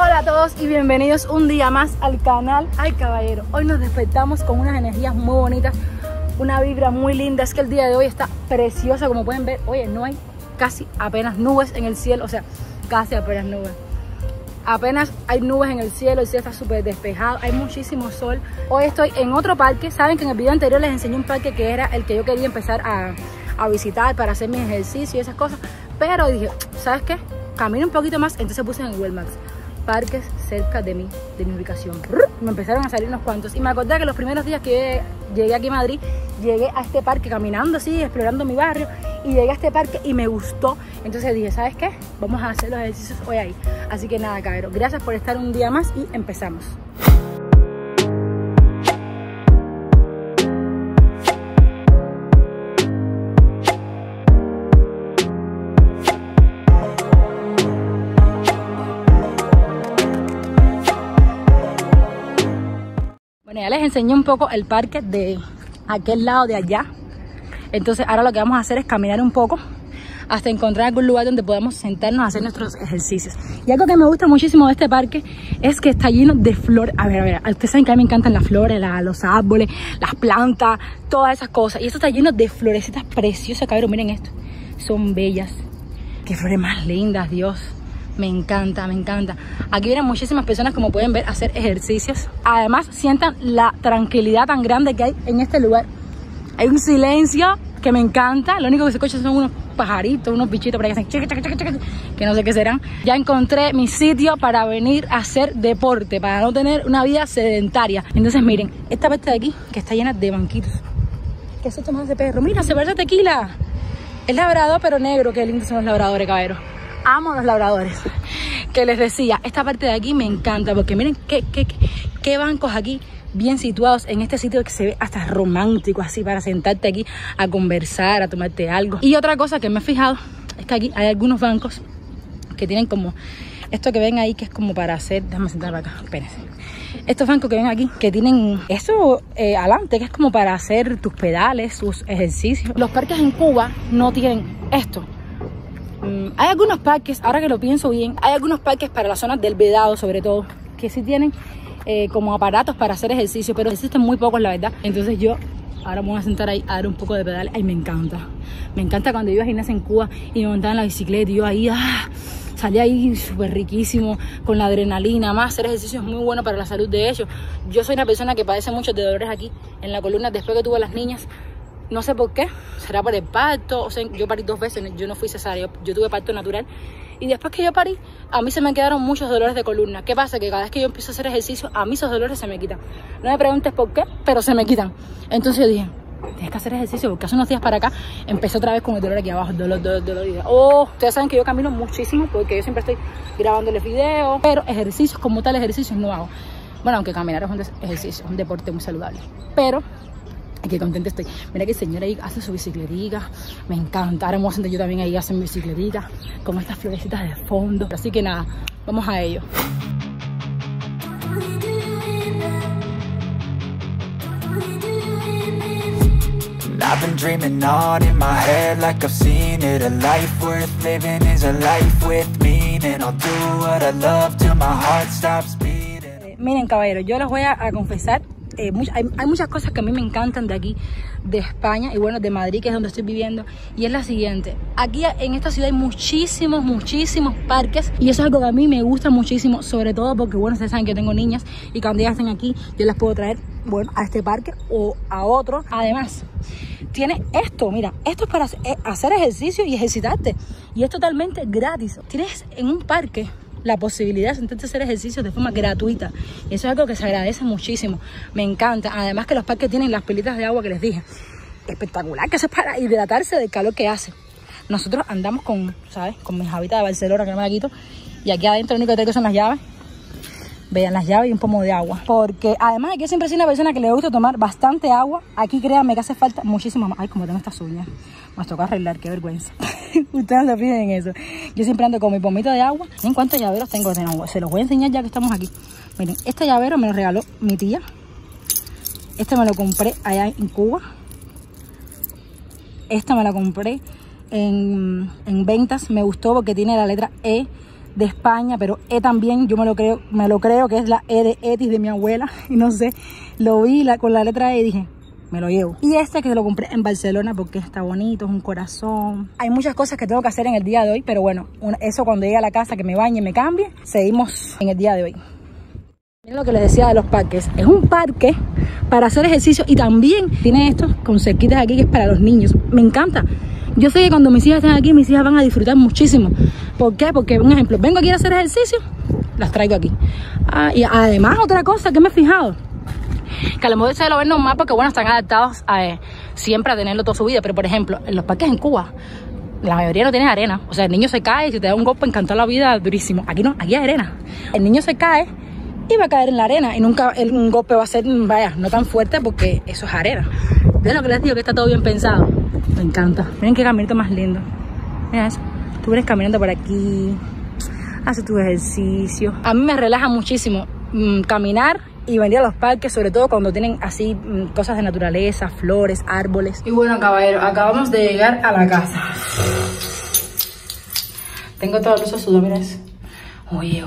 Hola a todos y bienvenidos un día más al canal Ay Caballero. Hoy nos despertamos con unas energías muy bonitas, una vibra muy linda. Es que el día de hoy está precioso, como pueden ver. Oye, no hay casi apenas nubes en el cielo, o sea, casi apenas nubes. Apenas hay nubes en el cielo está súper despejado, hay muchísimo sol. Hoy estoy en otro parque. Saben que en el video anterior les enseñé un parque que era el que yo quería empezar a visitar para hacer mi ejercicio y esas cosas. Pero dije, ¿sabes qué? Camino un poquito más, entonces puse en Google Maps parques cerca de mí, de mi ubicación. Me empezaron a salir unos cuantos y me acordé que los primeros días que llegué aquí a Madrid, llegué a este parque caminando así, explorando mi barrio, y llegué a este parque y me gustó. Entonces dije, ¿sabes qué? Vamos a hacer los ejercicios hoy ahí. Así que nada, cabrón, gracias por estar un día más y empezamos. Ya les enseñé un poco el parque de aquel lado de allá. Entonces ahora lo que vamos a hacer es caminar un poco hasta encontrar algún lugar donde podamos sentarnos a hacer nuestros ejercicios. Y algo que me gusta muchísimo de este parque es que está lleno de flores. A ver, ustedes saben que a mí me encantan las flores, los árboles, las plantas, todas esas cosas. Y esto está lleno de florecitas preciosas, cabrón. Miren esto, son bellas. Qué flores más lindas, Dios. Me encanta, me encanta. Aquí vienen muchísimas personas, como pueden ver, a hacer ejercicios. Además, sientan la tranquilidad tan grande que hay en este lugar. Hay un silencio que me encanta. Lo único que se escucha son unos pajaritos, unos bichitos por ahí que hacen chiqui, chiqui, chiqui, que no sé qué serán. Ya encontré mi sitio para venir a hacer deporte, para no tener una vida sedentaria. Entonces, miren, esta parte de aquí que está llena de banquitos. ¿Qué es esto más de perro? Mira, se parece a tequila. Es labrador, pero negro. Qué lindos son los labradores, caballeros. Amo los labradores. Que les decía, esta parte de aquí me encanta porque miren qué bancos aquí bien situados en este sitio que se ve hasta romántico así para sentarte aquí a conversar, a tomarte algo. Y otra cosa que me he fijado es que aquí hay algunos bancos que tienen como esto que ven ahí que es como para hacer, déjame sentarme acá, espérense. Estos bancos que ven aquí, que tienen eso adelante, que es como para hacer tus pedales, sus ejercicios. Los parques en Cuba no tienen esto. Hay algunos parques, ahora que lo pienso bien, hay algunos parques para las zonas del Vedado sobre todo, que sí tienen como aparatos para hacer ejercicio, pero existen muy pocos la verdad. Entonces yo ahora me voy a sentar ahí a dar un poco de pedales. Ay, me encanta. Me encanta cuando yo iba a gimnasia en Cuba y me montaba en la bicicleta y yo ahí, salía ahí súper riquísimo, con la adrenalina. Más hacer ejercicio es muy bueno para la salud. De hecho, yo soy una persona que padece muchos de dolores aquí en la columna después que tuve a las niñas. No sé por qué, será por el parto, o sea, yo parí dos veces, yo no fui cesárea, yo tuve parto natural. Y después que yo parí, a mí se me quedaron muchos dolores de columna. ¿Qué pasa? Que cada vez que yo empiezo a hacer ejercicio, a mí esos dolores se me quitan. No me preguntes por qué, pero se me quitan. Entonces yo dije, tienes que hacer ejercicio, porque hace unos días para acá empecé otra vez con el dolor aquí abajo, dolor. Y dije, oh, ustedes saben que yo camino muchísimo, porque yo siempre estoy grabándoles videos, pero ejercicios como tal, ejercicios no hago. Bueno, aunque caminar es un ejercicio, es un deporte muy saludable, pero... Qué contenta estoy. Mira que señora ahí hace su bicicletica. Me encanta. Ahora me voy a sentar yo también ahí a hacer mi bicicletica con estas florecitas de fondo. Así que nada, vamos a ello. I've been dreaming on in my head like I've seen it. A life worth living is a life with meaning. I'll do what I love till my heart stops beating. Miren, caballeros, yo les voy a confesar. Hay muchas cosas que a mí me encantan de aquí, de España y bueno, de Madrid, que es donde estoy viviendo. Y es la siguiente, aquí en esta ciudad hay muchísimos parques. Y eso es algo que a mí me gusta muchísimo, sobre todo porque bueno, ustedes saben que yo tengo niñas. Y cuando ellas estén aquí, yo las puedo traer, bueno, a este parque o a otro. Además, tiene esto, mira, esto es para hacer ejercicio y ejercitarte. Y es totalmente gratis. Tienes en un parque la posibilidad de sentarte a hacer ejercicios de forma gratuita. Y eso es algo que se agradece muchísimo. Me encanta. Además que los parques tienen las pilitas de agua que les dije. Espectacular, que eso es para hidratarse del calor que hace. Nosotros andamos con, ¿sabes? Con mis habitas de Barcelona, que no me la quito. Y aquí adentro lo único que tengo son las llaves. Vean, las llaves y un pomo de agua. Porque además aquí siempre soy una persona que le gusta tomar bastante agua. Aquí créanme que hace falta muchísimo más. Ay, como tengo estas uñas. Nos toca arreglar, qué vergüenza. Ustedes se piden eso. Yo siempre ando con mi pomito de agua. ¿En cuántos llaveros tengo? Se los voy a enseñar ya que estamos aquí. Miren, este llavero me lo regaló mi tía. Este me lo compré allá en Cuba. Esta me la compré en ventas. Me gustó porque tiene la letra E de España, pero E también, yo me lo creo que es la E de Etis de mi abuela, y no sé, lo vi con la letra E y dije, me lo llevo. Y este que lo compré en Barcelona porque está bonito, es un corazón. Hay muchas cosas que tengo que hacer en el día de hoy, pero bueno, eso cuando llegue a la casa, que me bañe, me cambie, seguimos en el día de hoy. Miren lo que les decía de los parques, es un parque para hacer ejercicio y también tiene estos con cerquitas aquí que es para los niños, me encanta. Yo sé que cuando mis hijas están aquí, mis hijas van a disfrutar muchísimo. ¿Por qué? Porque, un ejemplo, vengo aquí a hacer ejercicio, las traigo aquí. Y además, otra cosa que me he fijado, que a lo mejor ustedes lo ven normal porque, bueno, están adaptados a, siempre a tenerlo toda su vida. Pero, por ejemplo, en los parques en Cuba, la mayoría no tiene arena. O sea, el niño se cae y si te da un golpe, encantó la vida durísimo. Aquí no, aquí hay arena. El niño se cae y va a caer en la arena. Y nunca un golpe va a ser, vaya, no tan fuerte porque eso es arena. ¿Ven lo que les digo? Que está todo bien pensado. Me encanta. Miren qué caminito más lindo. Mira eso. Tú vienes caminando por aquí, haces tu ejercicio. A mí me relaja muchísimo caminar y venir a los parques, sobre todo cuando tienen así cosas de naturaleza, flores, árboles. Y bueno, caballero, acabamos de llegar a la casa. Tengo todo el uso sudor, mira eso. Oye,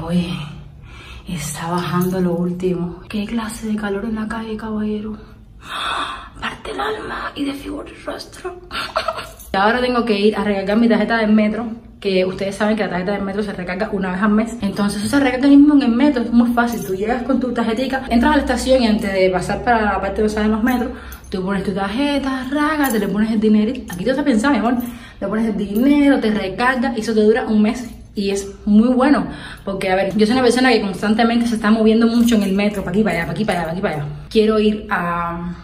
está bajando lo último. ¿Qué clase de calor en la calle, caballero? Parte el alma y desfigura el rostro. Ahora tengo que ir a recargar mi tarjeta del metro, que ustedes saben que la tarjeta del metro se recarga una vez al mes. Entonces eso se recarga ahí mismo en el metro, es muy fácil. Tú llegas con tu tarjetita, entras a la estación y antes de pasar para la parte donde salen los metros, tú pones tu tarjeta, te le pones el dinerito. Aquí todo está pensado, mi amor. Le pones el dinero, te recarga y eso te dura un mes. Y es muy bueno, porque a ver, yo soy una persona que constantemente se está moviendo mucho en el metro, para aquí, para allá, para aquí, para allá, para aquí, para allá. Quiero ir a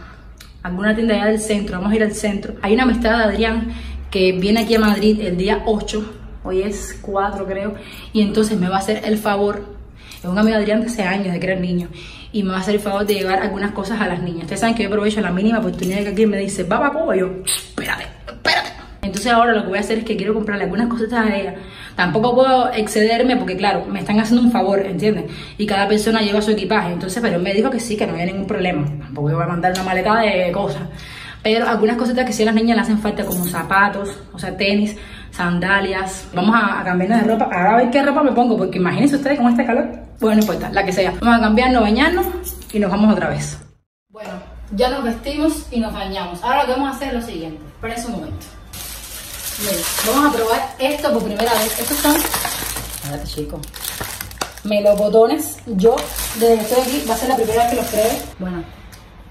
alguna tienda allá del centro, vamos a ir al centro. Hay una amistad de Adrián que viene aquí a Madrid el día 8, hoy es 4 creo, y entonces me va a hacer el favor, es un amigo de Adrián de hace años, de que era niño, y me va a hacer el favor de llevar algunas cosas a las niñas. Ustedes saben que yo aprovecho la mínima oportunidad que alguien me dice, va para Cuba, yo, espérate. Entonces ahora lo que voy a hacer es que quiero comprarle algunas cositas a ella. Tampoco puedo excederme porque, claro, me están haciendo un favor, ¿entienden? Y cada persona lleva su equipaje. Entonces, pero él me dijo que sí, que no había ningún problema. Tampoco voy a mandar una maleta de cosas. Pero algunas cositas que sí a las niñas le hacen falta, como zapatos, o sea, tenis, sandalias. Vamos a cambiarnos de ropa. Ahora a ver qué ropa me pongo, porque imagínense ustedes con este calor. Bueno, no importa, la que sea. Vamos a cambiarnos, bañarnos y nos vamos otra vez. Bueno, ya nos vestimos y nos bañamos. Ahora lo que vamos a hacer es lo siguiente. Esperen un momento. Miren, vamos a probar esto por primera vez. Estos son, a ver, chicos, melocotones. Yo, desde que estoy aquí, va a ser la primera vez que los pruebe. Bueno,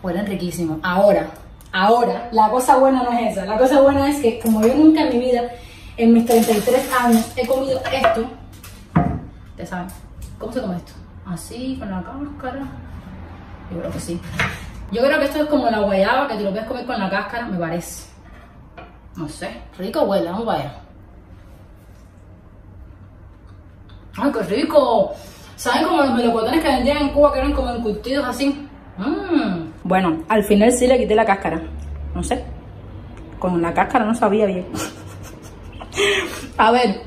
huelen riquísimos. Ahora, la cosa buena no es esa. La cosa buena es que, como yo nunca en mi vida, en mis 33 años, he comido esto. Ustedes saben, ¿cómo se come esto? Así, con la cáscara. Yo creo que sí. Yo creo que esto es como la guayaba, que tú lo puedes comer con la cáscara, me parece. No sé, rico huele, vamos para allá. ¡Ay, qué rico! ¿Saben como los melocotones que vendían en Cuba que eran como encurtidos así? Bueno, al final sí le quité la cáscara. No sé, con la cáscara no sabía bien. A ver,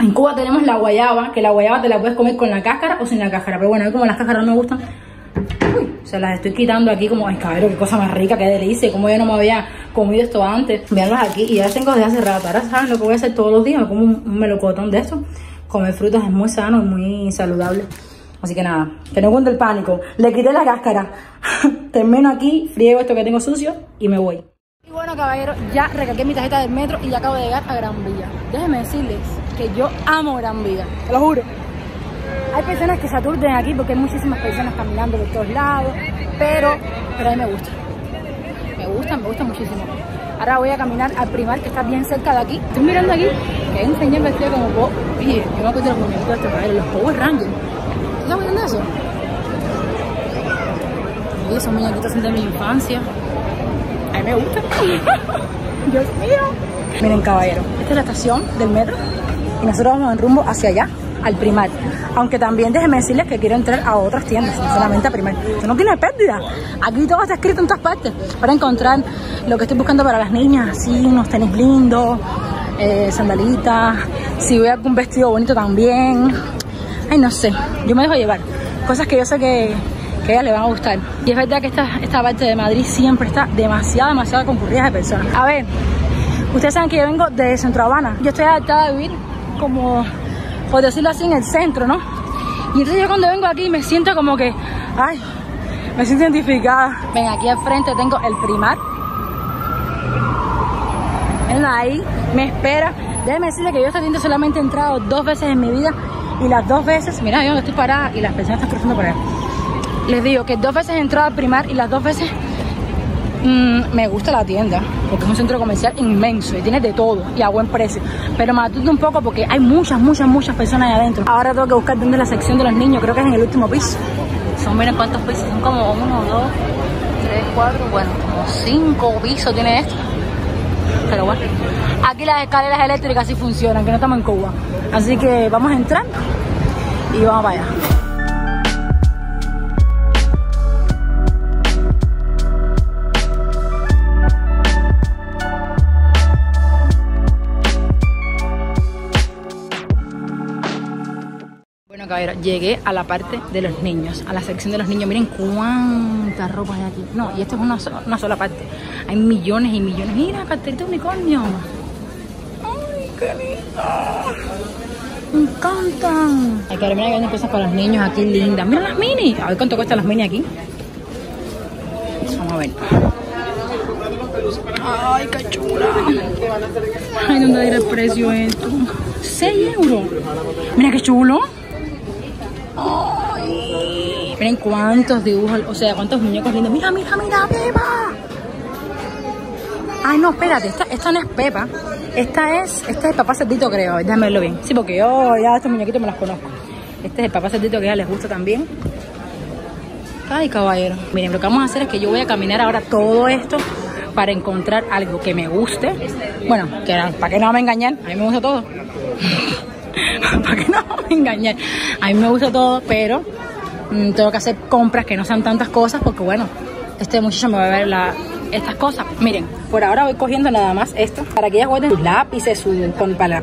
en Cuba tenemos la guayaba, que la guayaba te la puedes comer con la cáscara o sin la cáscara. Pero bueno, a mí como las cáscaras no me gustan, se las estoy quitando aquí como, ay, cabrón, qué cosa más rica, qué delicia, como yo no me había comido esto antes. Veanlas aquí, y ya las tengo desde hace rato. Ahora saben lo que voy a hacer todos los días, me como un melocotón de esto. Comer frutas es muy sano, es muy saludable. Así que nada, que no cuente el pánico. Le quité la cáscara. Termino aquí, friego esto que tengo sucio y me voy. Y bueno, caballero, ya recargué mi tarjeta del metro y ya acabo de llegar a Gran Via. Déjenme decirles que yo amo Gran Via, te lo juro. Hay personas que se aturden aquí porque hay muchísimas personas caminando por todos lados, pero a mí me gusta muchísimo. Ahora voy a caminar al Primark, que está bien cerca de aquí. Estoy mirando aquí, que hay un señor vestido como Bob. Oye, yo me acuerdo con los Power Rangers. ¿Tú estás viendo eso? Oye, esos muñequitos son de mi infancia. A mí me gusta. Dios mío. Miren, caballero, esta es la estación del metro y nosotros vamos en rumbo hacia allá, al Primark. Aunque también déjenme decirles que quiero entrar a otras tiendas, no solamente a Primark. Esto no tiene pérdida. Aquí todo está escrito en todas partes. Para encontrar lo que estoy buscando para las niñas, así unos tenis lindos, sandalitas. Si veo algún vestido bonito también. Ay, no sé. Yo me dejo llevar. Cosas que yo sé que a ellas les van a gustar. Y es verdad que esta parte de Madrid siempre está demasiado concurrida de personas. A ver, ustedes saben que yo vengo de Centro Habana. Yo estoy adaptada a vivir como por decirlo así, en el centro, ¿no? Y entonces yo cuando vengo aquí me siento como que, ay, me siento identificada. Ven, aquí al frente tengo el Primark. Ven ahí, me espera. Déjeme decirle que yo este tienda solamente he entrado 2 veces en mi vida. Y las 2 veces, mira, yo estoy parada y las personas están cruzando por allá. Les digo que 2 veces he entrado al Primark y las 2 veces me gusta la tienda, porque es un centro comercial inmenso y tiene de todo y a buen precio. Pero me atuto un poco porque hay muchas personas ahí adentro. Ahora tengo que buscar dónde es la sección de los niños, creo que es en el último piso. Son, miren cuántos pisos, son como 1, 2, 3, 4, bueno, como 5 pisos tiene esto. Pero bueno, aquí las escaleras eléctricas sí funcionan, que no estamos en Cuba. Así que vamos a entrar y vamos para allá. Bueno, caballero, llegué a la parte de los niños, a la sección de los niños. Miren cuántas ropas hay aquí. No, y esto es una sola parte. Hay millones y millones. Mira, carterita de unicornio. ¡Ay, qué lindo! Me encantan. Hay que ver, mira que venden cosas para los niños aquí lindas. Mira las mini. A ver cuánto cuestan las mini aquí. Vamos a ver. ¡Ay, qué chula! Ay, ¿dónde irá el precio esto? 6 euros. Mira qué chulo. ¡Ay! Miren cuántos dibujos, o sea, cuántos muñecos lindos. Mira, mira, mira, Pepa. Ay, no, espérate, esta no es Pepa. Este es el papá cerdito, creo. Déjame verlo bien. Sí, porque yo ya estos muñequitos me los conozco. Este es el papá cerdito que ya les gusta también. Ay, caballero. Miren, lo que vamos a hacer es que yo voy a caminar ahora todo esto para encontrar algo que me guste. Bueno, que no, para que no me engañen, a mí me gusta todo. Para que no me engañen, a mí me gusta todo, pero tengo que hacer compras que no sean tantas cosas, porque bueno, este muchacho me va a ver estas cosas. Miren, por ahora voy cogiendo nada más esto, para que ellas guarden sus lápices,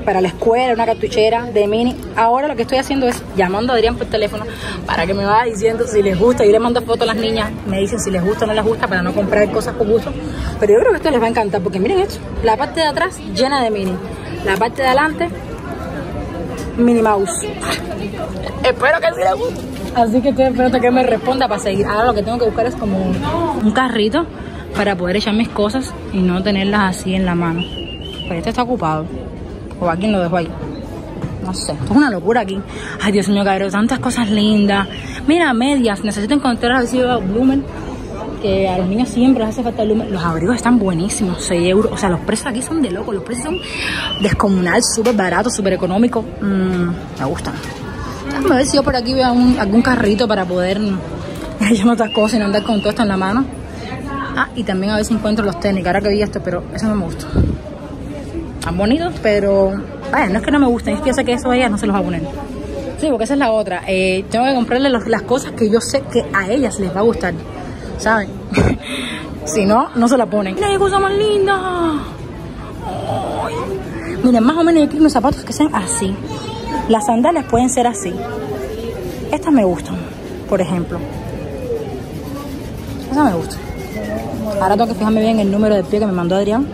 para la escuela, una cartuchera de mini. Ahora lo que estoy haciendo es llamando a Adrián por teléfono, para que me vaya diciendo si les gusta. Yo le mando fotos a las niñas, me dicen si les gusta o no les gusta, para no comprar cosas por gusto. Pero yo creo que esto les va a encantar, porque miren esto, la parte de atrás llena de mini, la parte de adelante Minnie Mouse. Espero que sí le guste. Así que estoy esperando que me responda para seguir. Ahora lo que tengo que buscar es como un carrito para poder echar mis cosas y no tenerlas así en la mano. Pero este está ocupado. O a quién lo dejo ahí. No sé. Esto es una locura aquí. Ay, Dios mío, cabrón. Tantas cosas lindas. Mira, medias. Necesito encontrar a ver si lleva Blumen. Que a los niños siempre les hace falta el lumen. Los abrigos están buenísimos, 6 euros. O sea, los precios aquí son de loco. Los precios son descomunal, súper baratos, súper económicos. Me gustan. Déjame ver si yo por aquí veo algún carrito para poder hallar otras cosas y no andar con todo esto en la mano. Ah, y también a ver si encuentro los tenis. Ahora que vi esto, pero eso no me gusta. Están bonitos, pero... Vaya, no es que no me gusten, es que yo sé que eso a ellas no se los va a poner. Sí, porque esa es la otra. Tengo que comprarle las cosas que yo sé que a ellas les va a gustar, ¿saben? Si no, no se la ponen. ¡Mira qué cosa más linda! ¡Ay! Miren, más o menos yo quiero unos zapatos que sean así. Las sandalias pueden ser así. Estas me gustan, por ejemplo. Estas me gustan. Ahora tengo que fijarme bien el número de pie que me mandó Adrián.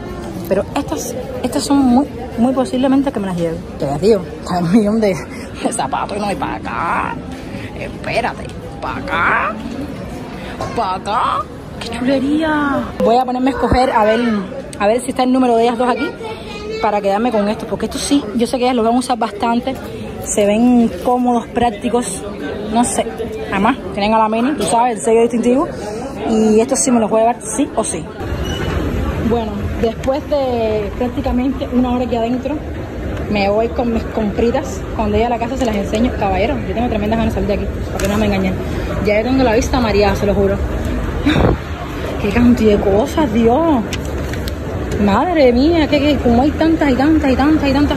Pero estas son muy posiblemente que me las lleve. Te las digo, hay un millón de zapatos y no hay para acá. Espérate, para acá. Para acá. ¡Qué chulería! Voy a ponerme a escoger a ver si está el número de ellas dos aquí, para quedarme con esto, porque esto sí, yo sé que ellas lo van a usar bastante. Se ven cómodos, prácticos. No sé. Además, tienen a la mini, tú sabes, el sello distintivo. Y esto sí me lo voy a llevar sí o sí. Bueno, después de prácticamente una hora aquí adentro, me voy con mis compritas. Cuando llegue a la casa se las enseño. Caballero, yo tengo tremendas ganas de salir de aquí, para que no me engañen. Ya yo tengo la vista mareada, se lo juro. ¡Qué cantidad de cosas, Dios! Madre mía, como hay tantas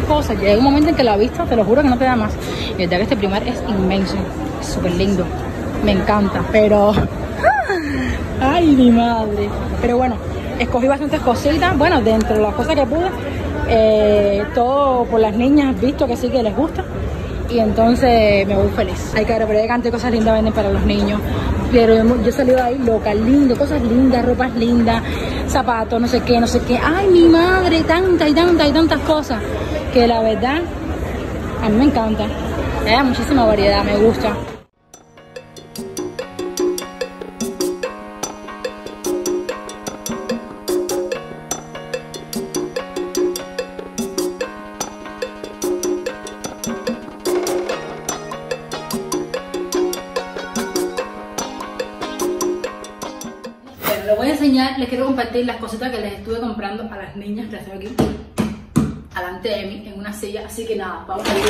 cosas. Llega un momento en que la vista, te lo juro, que no te da más. Y verdad que este Primark es inmenso, es súper lindo, me encanta, pero... ¡Ay, mi madre! Pero bueno, escogí bastantes cositas, bueno, dentro de las cosas que pude. Todo por las niñas, visto que sí que les gusta, y entonces me voy feliz. Hay que ver qué cosas lindas venden para los niños, pero yo salí de ahí loca, lindo, cosas lindas, ropas lindas, zapatos, no sé qué. Ay, mi madre, tantas cosas que la verdad a mí me encanta. Hay muchísima variedad, me gusta. Les voy a enseñar, les quiero compartir las cositas que les estuve comprando a las niñas que están aquí delante de mí en una silla, así que nada, vamos a ver.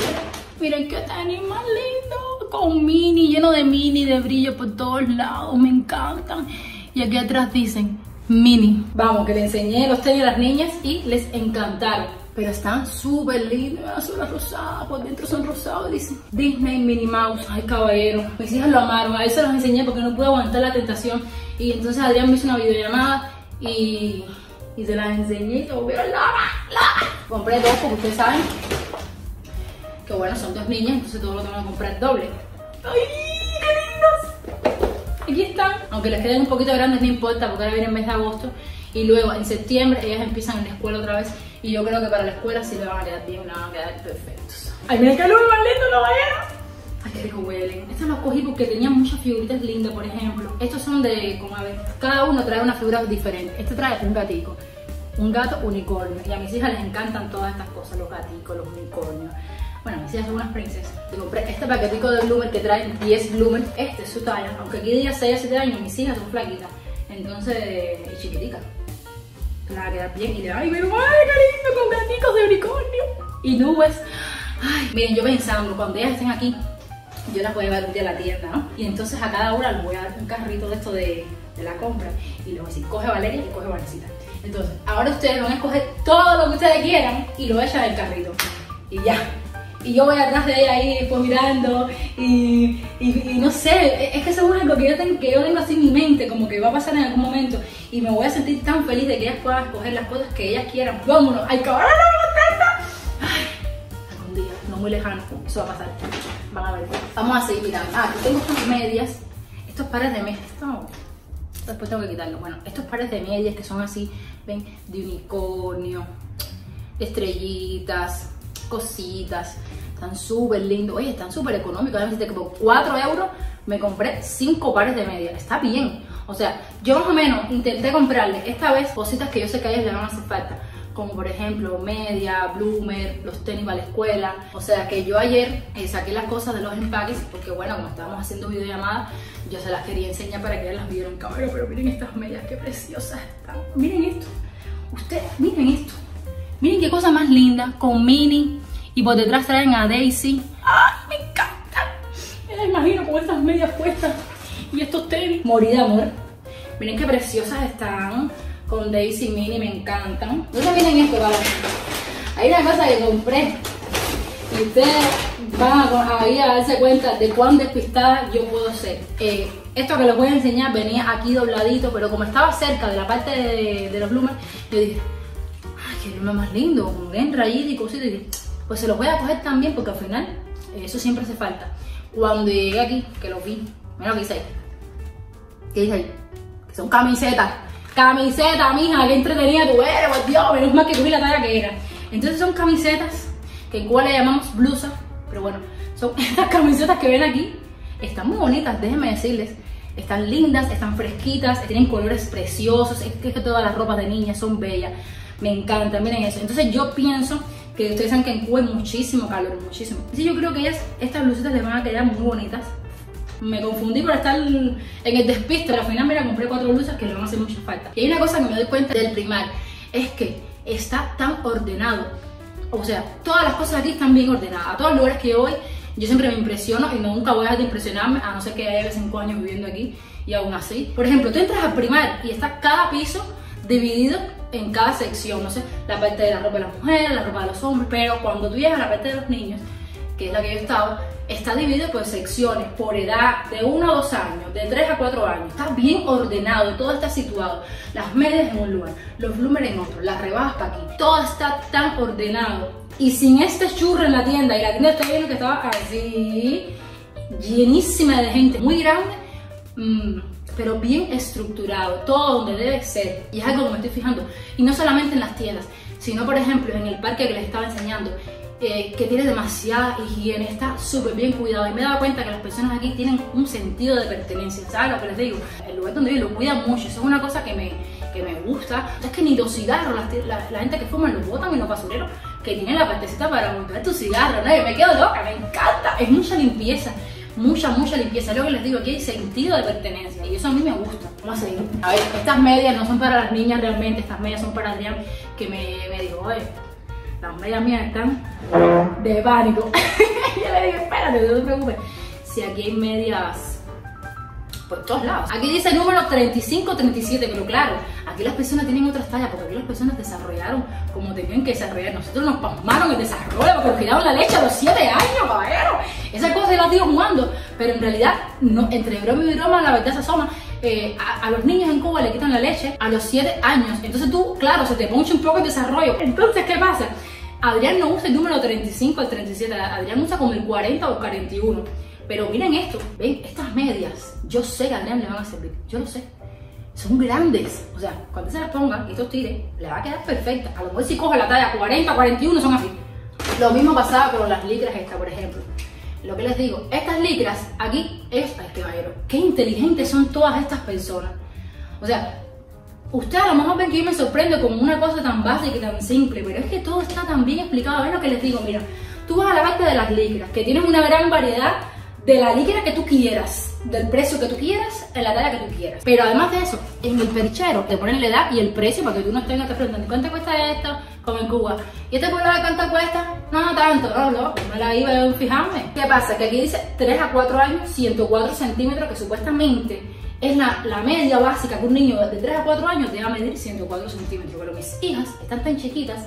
Miren qué animal más lindo, con mini, lleno de mini, de brillo por todos lados, me encantan. Y aquí atrás dicen mini. Vamos, que les enseñé los tenis a las niñas y les encantaron, pero están súper lindas, son las rosadas, por dentro son rosados, dicen Disney, Minnie Mouse. Ay, caballero, mis hijas lo amaron, a eso los enseñé porque no pude aguantar la tentación. Y entonces Adrián me hizo una videollamada y se las enseñé y se volvieron locas. Compré dos porque ustedes saben que bueno, son dos niñas, entonces todo lo tengo que comprar doble. ¡Ay, qué lindos! Aquí están. Aunque les queden un poquito grandes, no importa porque ahora viene el mes de agosto y luego en septiembre ellas empiezan en la escuela otra vez y yo creo que para la escuela sí le van a quedar bien, le van a quedar perfectos. ¡Ay, miren qué luz más lindo, no vayan! Ay, qué rico huelen. Estos los cogí porque tenían muchas figuritas lindas, por ejemplo. Estos son de, como a ver, cada uno trae una figura diferente. Este trae un gatico, un gato unicornio. Y a mis hijas les encantan todas estas cosas, los gaticos, los unicornios. Bueno, mis hijas son unas princesas. Le compré este paquetico de bloomers que traen 10 bloomers. Este es su talla. Aunque aquí diga 6 o 7 años, mis hijas son flaquitas. Entonces, y chiquiticas. Les va a quedar bien. Y le ay, pero ay, qué lindo, con gaticos de unicornio. Y nubes. Ay, miren, yo pensando, cuando ellas estén aquí, yo las voy a llevar un día a la tienda, ¿no? Y entonces a cada hora les voy a dar un carrito de esto de la compra y les voy a decir, coge Valeria y coge Valercita. Entonces, ahora ustedes van a escoger todo lo que ustedes quieran y lo echan en el carrito. Y ya. Y yo voy atrás de ella ahí, pues mirando y no sé, es que seguro es lo que yo tengo así en mi mente, como que va a pasar en algún momento y me voy a sentir tan feliz de que ellas puedan escoger las cosas que ellas quieran. ¡Vámonos! ¡Ay, cabrón! Algún día, no muy lejano, eso va a pasar. Van a ver. Vamos a seguir mirando. Ah, aquí tengo estas medias. Estos pares de medias. Oh, después tengo que quitarlo. Bueno, estos pares de medias que son así, ven, de unicornio, estrellitas, cositas. Están súper lindos. Oye, están súper económicos. Ahora me dijiste que por 4 euros me compré 5 pares de medias. Está bien. O sea, yo más o menos intenté comprarle esta vez cositas que yo sé que a ellas les van a hacer falta. Como por ejemplo media, bloomer, los tenis para la escuela. O sea que yo ayer saqué las cosas de los empaques porque bueno, como estábamos haciendo videollamadas, yo se las quería enseñar para que ellas las vieran. Cabrón, pero miren estas medias, qué preciosas están. Miren esto, ustedes miren esto. Miren qué cosa más linda, con mini y por detrás traen a Daisy. ¡Ay, me encanta! Me las imagino con estas medias puestas y estos tenis. Morí de amor. Miren qué preciosas están. Con Daisy Mini, me encantan. No se miren esto, ¿vale? Hay una cosa que compré y ustedes van a darse cuenta de cuán despistada yo puedo ser. Esto que les voy a enseñar venía aquí dobladito, pero como estaba cerca de la parte de los bloomers, yo dije, ay, qué bloomer más lindo, con bien rayito y cosito. Y dije, pues se los voy a coger también porque al final eso siempre hace falta. Cuando llegué aquí, que los vi, mira lo que hice ahí. ¿Qué hice ahí? Que son camisetas. Camiseta, mija, qué entretenida tú eres, por Dios, menos mal que cubrí la talla que era. Entonces son camisetas, que en Cuba le llamamos blusa, pero bueno, son estas camisetas que ven aquí. Están muy bonitas, déjenme decirles. Están lindas, están fresquitas, tienen colores preciosos. Es que todas las ropas de niñas son bellas. Me encantan, miren eso. Entonces yo pienso que ustedes saben que en Cuba hay muchísimo calor, muchísimo. Entonces yo creo que ellas, estas blusitas les van a quedar muy bonitas. Me confundí por estar en el despiste, pero al final mira, compré 4 blusas que le van a hacer mucha falta. Y hay una cosa que me doy cuenta del Primark, es que está tan ordenado. O sea, todas las cosas aquí están bien ordenadas. A todos los lugares que voy, yo siempre me impresiono y nunca voy a dejar de impresionarme, a no ser que haya de 5 años viviendo aquí y aún así. Por ejemplo, tú entras al Primark y está cada piso dividido en cada sección. No sé, la parte de la ropa de las mujeres, la ropa de los hombres, pero cuando tú llegas a la parte de los niños, que es la que yo estaba, está dividido por secciones, por edad, de 1 a 2 años, de 3 a 4 años. Está bien ordenado, todo está situado. Las medias en un lugar, los bloomers en otro, las rebajas para aquí. Todo está tan ordenado. Y sin este churro en la tienda, y la tienda está viendo que estaba así, llenísima de gente, muy grande, pero bien estructurado, todo donde debe ser. Y es algo que me estoy fijando. Y no solamente en las tiendas, sino por ejemplo en el parque que les estaba enseñando. que tiene demasiada higiene, está súper bien cuidado, y me he dado cuenta que las personas aquí tienen un sentido de pertenencia, ¿sabes lo que les digo? El lugar donde vivo lo cuidan mucho, eso es una cosa que me gusta. Es que ni los cigarros, la gente que fuma los botan en los basureros, que tienen la partecita para montar tu cigarro, ¿no? Yo me quedo loca, me encanta, es mucha limpieza. Mucha limpieza, lo que les digo, aquí hay sentido de pertenencia y eso a mí me gusta. Vamos a seguir. A ver, estas medias no son para las niñas realmente, estas medias son para Adrián, que me dijo, oye, las medias mías están de pánico. Yo le digo, espérate, no te preocupes. Si aquí hay medias por todos lados. Aquí dice el número 35, 37, pero claro, aquí las personas tienen otras tallas, porque aquí las personas desarrollaron como tenían que desarrollar. Nosotros nos pasmaron el desarrollo, porque nos tiraron la leche a los 7 años, caballero. Esa cosa yo la digo jugando, pero en realidad, no, entre broma y broma, la verdad se asoma. A los niños en Cuba le quitan la leche a los 7 años. Entonces tú, claro, se te poncha un poco el desarrollo. Entonces, ¿qué pasa? Adrián no usa el número 35 al 37, Adrián usa como el 40 o el 41. Pero miren esto, ven, estas medias, yo sé que a Adrián le van a servir, yo lo sé. Son grandes, o sea, cuando se las ponga y estos tires, le va a quedar perfecta. A lo mejor si cojo la talla 40, 41 son así. Lo mismo pasaba con las licras estas, por ejemplo. Lo que les digo, estas licras, aquí, este caballero, qué inteligentes son todas estas personas. O sea, ustedes a lo mejor ven que yo me sorprendo con una cosa tan básica y tan simple, pero es que todo está tan bien explicado. A ver lo que les digo, mira, tú vas a la parte de las licras, que tienes una gran variedad de la licra que tú quieras, del precio que tú quieras, en la talla que tú quieras. Pero además de eso, en el perchero te ponen la edad y el precio para que tú no tengas que preguntar cuánto cuesta esto, como en Cuba. ¿Y este color cuánto cuesta? No, tanto, no, no la iba a fijarme. ¿Qué pasa? Que aquí dice 3 a 4 años, 104 centímetros, que supuestamente es la media básica que un niño de 3 a 4 años te va a medir 104 centímetros. Pero mis hijas están tan chiquitas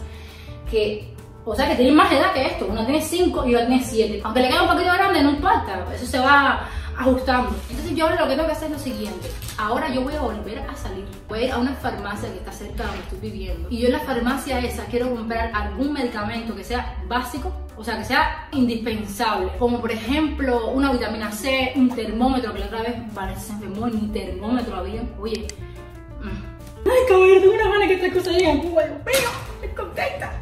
que... O sea que tienen más edad que esto, uno tiene 5 y yo tiene 7. Aunque le queda un poquito grande, no importa, eso se va ajustando. Entonces yo lo que tengo que hacer es lo siguiente. Ahora yo voy a volver a salir. Voy a ir a una farmacia que está cerca de donde estoy viviendo. Y yo en la farmacia esa quiero comprar algún medicamento que sea básico, o sea que sea indispensable. Como por ejemplo una vitamina C, un termómetro, que la otra vez parece que se enfermó, ni termómetro había. Oye, ay cabrón, tengo una gana que esta cosa llegue en Cuba. Dios mío, estoy contenta.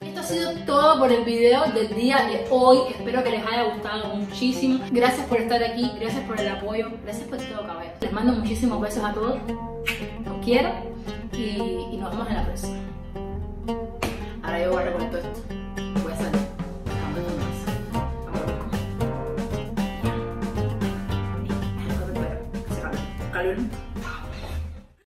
Esto ha sido todo por el video del día de hoy. Espero que les haya gustado muchísimo. Gracias por estar aquí, gracias por el apoyo, gracias por todo, caballero. Les mando muchísimos besos a todos. Los quiero y nos vemos en la próxima.